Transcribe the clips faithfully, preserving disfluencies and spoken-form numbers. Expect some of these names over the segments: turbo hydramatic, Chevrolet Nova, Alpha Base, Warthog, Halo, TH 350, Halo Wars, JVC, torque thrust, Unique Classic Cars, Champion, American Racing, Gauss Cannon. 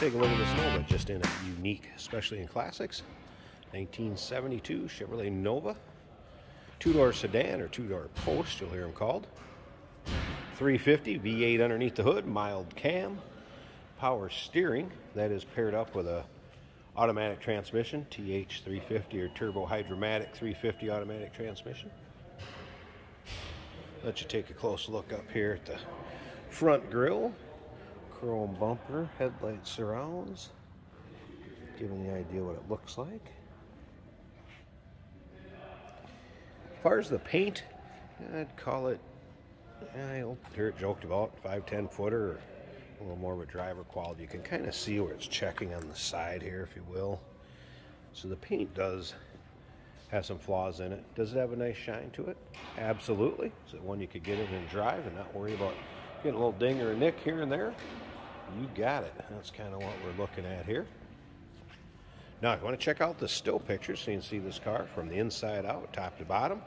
Take a look at this Nova, just in a unique, especially in classics. nineteen seventy-two Chevrolet Nova. Two-door sedan, or two-door post, you'll hear them called. three fifty, V eight underneath the hood, mild cam. Power steering, that is paired up with a automatic transmission, T H three fifty or turbo hydramatic three fifty automatic transmission. Let you take a close look up here at the front grille. Chrome bumper, headlight surrounds, giving the idea what it looks like. As far as the paint, I'd call it, I'll hear it joked about, five ten footer, or a little more of a driver quality. You can kind of see where it's checking on the side here, if you will. So the paint does have some flaws in it. Does it have a nice shine to it? Absolutely. Is it one you could get in and drive and not worry about getting a little ding or a nick here and there? You got it. That's kind of what we're looking at here. Now, if you want to check out the still pictures so you can see this car from the inside out, top to bottom,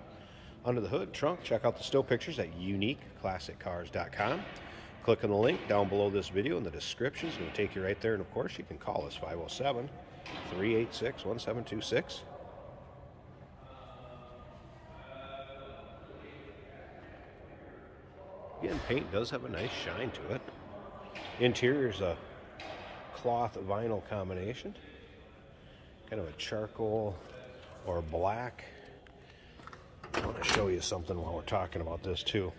under the hood, trunk, check out the still pictures at unique classic cars dot com. Click on the link down below this video in the description. It's going to take you right there. And, of course, you can call us, five oh seven, three eight six, one seven two six. Again, paint does have a nice shine to it. Interior is a cloth vinyl combination, kind of a charcoal or black. I want to show you something while we're talking about this too.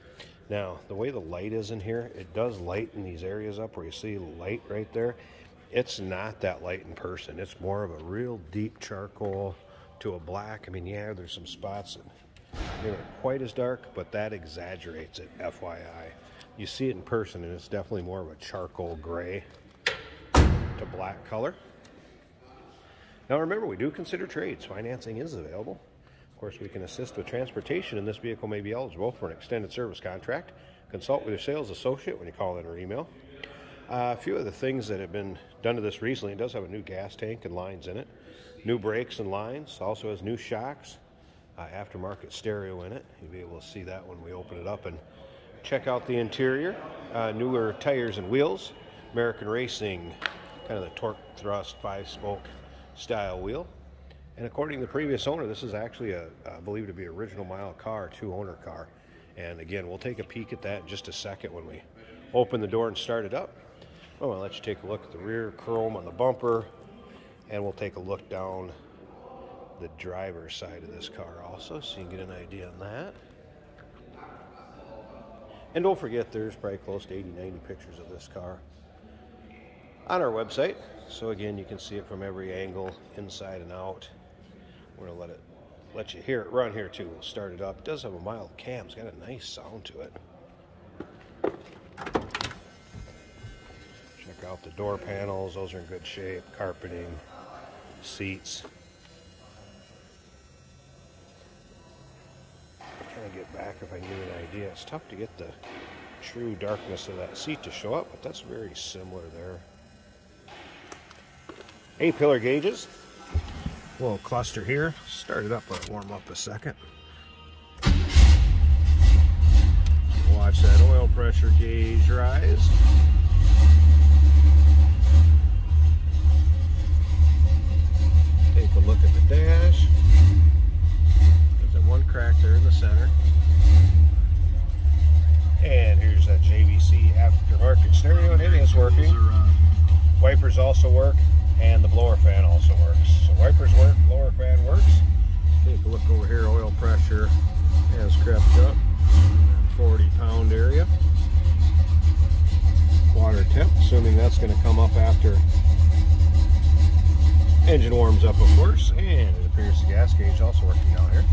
Now, the way the light is in here, it does lighten these areas up where you see light right there. It's not that light in person. It's more of a real deep charcoal to a black. I mean, yeah, there's some spots that they weren't quite as dark, but that exaggerates it, F Y I. You see it in person, and it's definitely more of a charcoal gray to black color. Now remember, we do consider trades. Financing is available. Of course, we can assist with transportation, and this vehicle may be eligible for an extended service contract. Consult with your sales associate when you call in or email. Uh, a few of the things that have been done to this recently, it does have a new gas tank and lines in it, new brakes and lines, also has new shocks. Uh, aftermarket stereo in it. You'll be able to see that when we open it up and check out the interior. Uh, newer tires and wheels, American Racing, kind of the torque thrust five spoke style wheel. And according to the previous owner, this is actually a, I believe to be original mile car, two owner car. And again, we'll take a peek at that in just a second when we open the door and start it up. I want to let you take a look at the rear chrome on the bumper, and we'll take a look down the driver's side of this car also, so you can get an idea on that. And don't forget, there's probably close to eighty, ninety pictures of this car on our website. So again, you can see it from every angle, inside and out. We're gonna let it let you hear it run here too. We'll start it up. It does have a mild cam. It's got a nice sound to it. Check out the door panels. Those are in good shape. Carpeting, seats. Get back if I can give you an idea. It's tough to get the true darkness of that seat to show up, but that's very similar there. A-pillar gauges, a little cluster here. Start it up, let it warm up a second. Watch that oil pressure gauge rise. Take a look at the dash. One crack there in the center. And here's that J V C aftermarket stereo, and it is working. Wipers also work, and the blower fan also works. So wipers work, blower fan works. Take a look over here, oil pressure has crept up, forty pound area. Water temp, assuming that's gonna come up after engine warms up, of course. And it appears the gas gauge also working down here.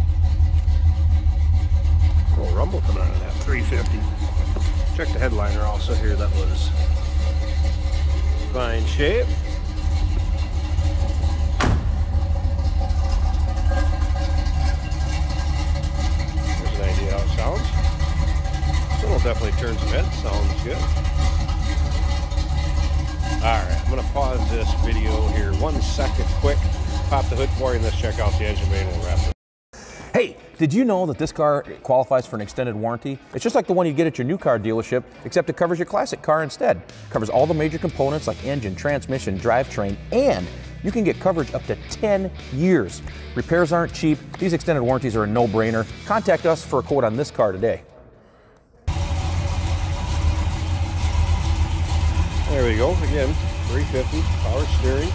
Little rumble coming out of that three fifty. Check the headliner also here. That was fine shape. Here's an idea how it sounds. It'll definitely turn some heads. Sounds good. Alright, I'm going to pause this video here one second quick. Pop the hood for you and let's check out the engine bay and we'll wrap it up. Hey, did you know that this car qualifies for an extended warranty? It's just like the one you get at your new car dealership, except it covers your classic car instead. It covers all the major components like engine, transmission, drivetrain, and you can get coverage up to ten years. Repairs aren't cheap. These extended warranties are a no-brainer. Contact us for a quote on this car today. There we go, again, three fifty, power steering,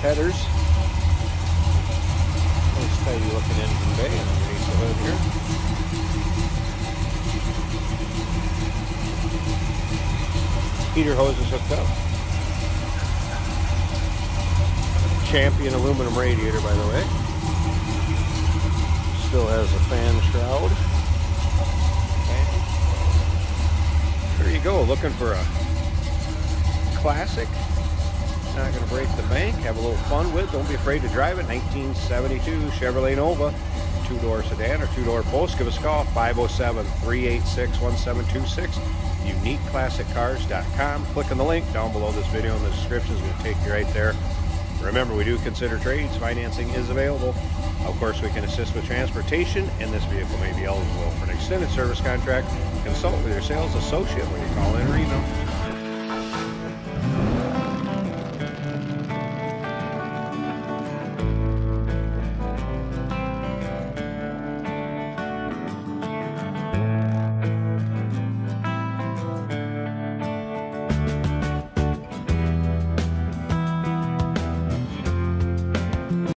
headers. Nice tidy looking engine bay underneath the hood here. Heater hose is hooked up. Champion aluminum radiator, by the way. Still has a fan shroud. Okay. There you go, looking for a classic, not going to break the bank, have a little fun with, don't be afraid to drive it. Nineteen seventy-two Chevrolet Nova, two-door sedan or two-door post. Give us a call, five oh seven, three eight six, one seven two six, unique classic cars dot com. Click on the link down below this video in the description is going to take you right there. Remember, we do consider trades, financing is available. Of course, we can assist with transportation, and this vehicle may be eligible for an extended service contract. Consult with your sales associate when you call in or email.